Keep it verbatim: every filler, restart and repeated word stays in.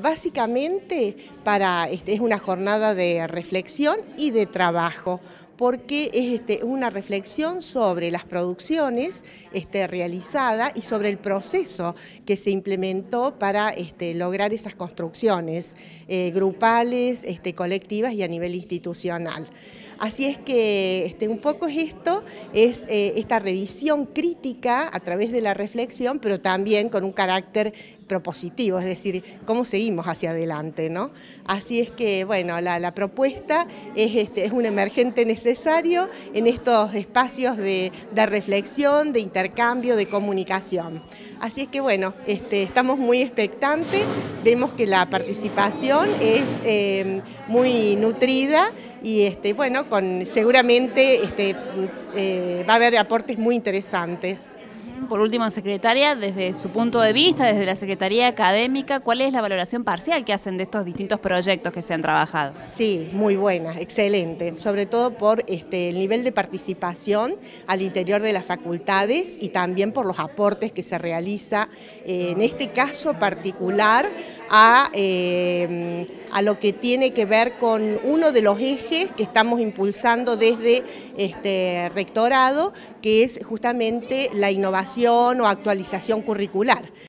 Básicamente para, este, es una jornada de reflexión y de trabajo, porque es este, una reflexión sobre las producciones este, realizadas y sobre el proceso que se implementó para este, lograr esas construcciones eh, grupales, este, colectivas y a nivel institucional. Así es que este, un poco es esto, es eh, esta revisión crítica a través de la reflexión, pero también con un carácter propositivo, es decir, cómo seguimos hacia adelante, ¿no? Así es que, bueno, la, la propuesta es, este, es un emergente necesario en estos espacios de, de reflexión, de intercambio, de comunicación. Así es que, bueno, este, estamos muy expectantes, vemos que la participación es eh, muy nutrida y, este, bueno, con, seguramente este, eh, va a haber aportes muy interesantes. Por último, secretaria, desde su punto de vista, desde la Secretaría Académica, ¿cuál es la valoración parcial que hacen de estos distintos proyectos que se han trabajado? Sí, muy buena, excelente, sobre todo por este, el nivel de participación al interior de las facultades y también por los aportes que se realiza, eh, en este caso particular, a, eh, a lo que tiene que ver con uno de los ejes que estamos impulsando desde este rectorado, que es justamente la innovación o actualización curricular.